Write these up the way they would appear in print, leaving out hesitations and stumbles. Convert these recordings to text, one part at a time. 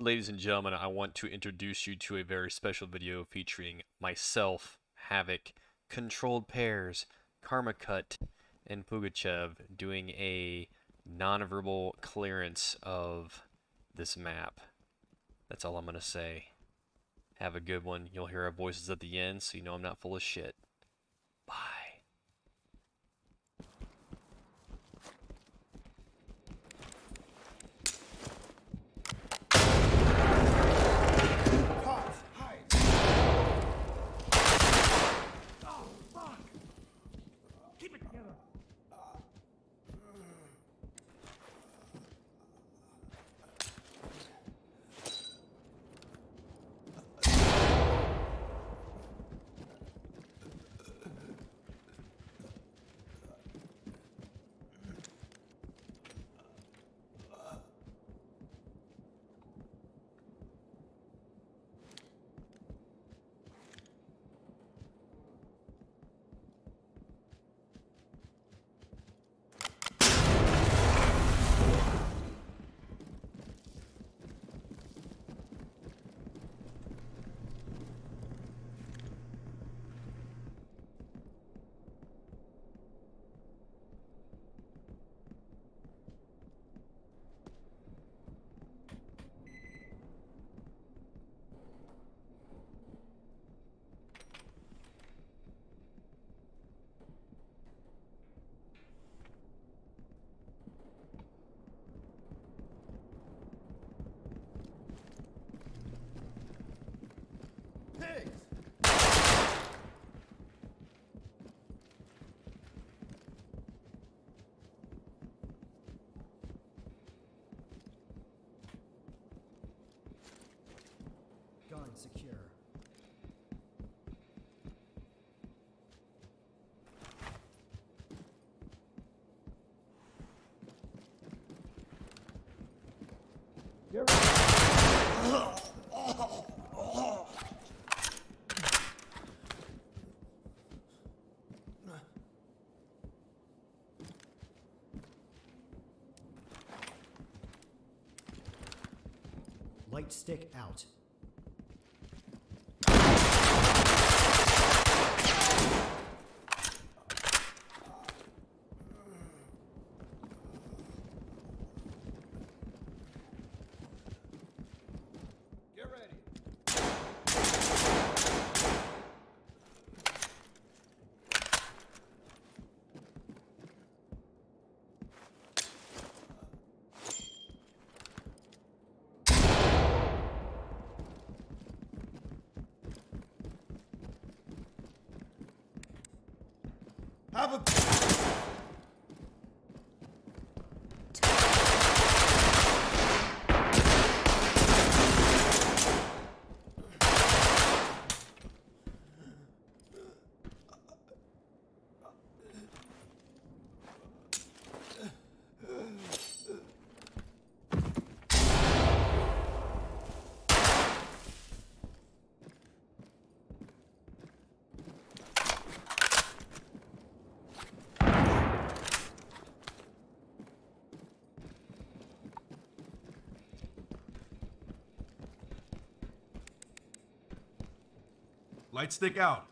Ladies and gentlemen, I want to introduce you to a very special video featuring myself, Havoc, Controlled Pairs, Karmakut, and Pugachev doing a non-verbal clearance of this map. That's all I'm going to say. Have a good one. You'll hear our voices at the end, so you know I'm not full of shit. Bye. Secure. You're right. Light stick out. Have a... Light stick out.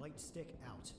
Light stick out.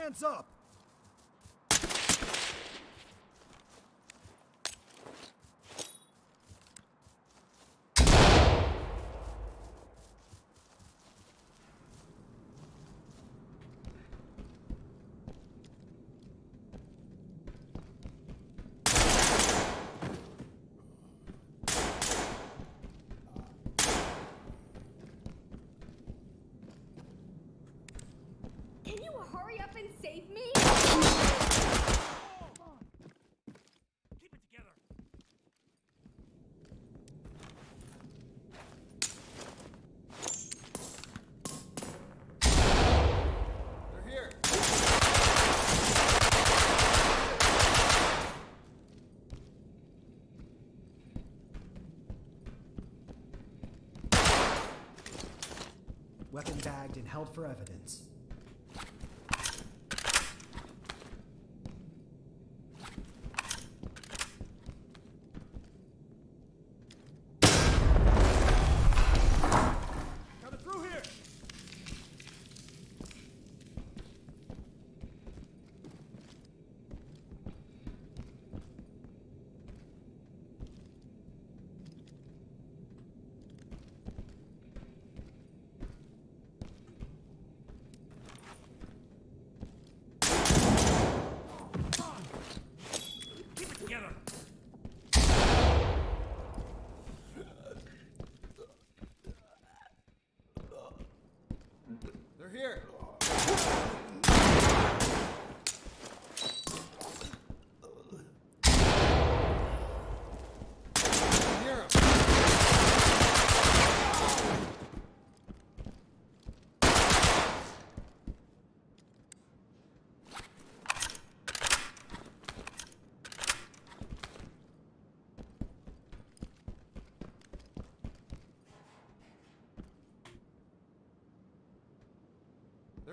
Hands up! Save me! Keep it together. They're here. Weapon bagged and held for evidence.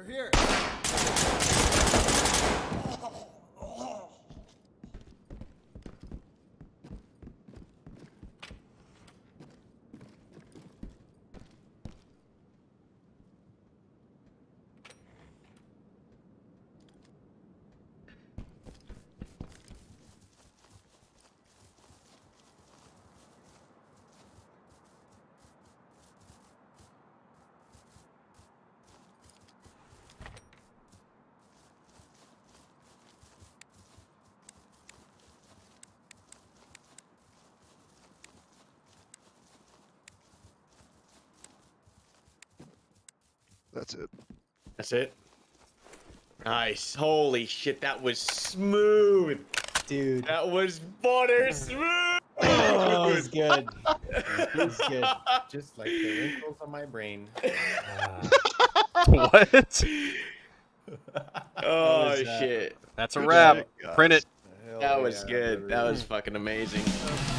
Here. They're here. That's it. That's it. Nice. Holy shit, that was smooth. Dude. That was butter smooth. It was good. It was good. Just like the wrinkles on my brain. What? Oh, shit. That's a wrap. Print it. That was good. That was fucking amazing.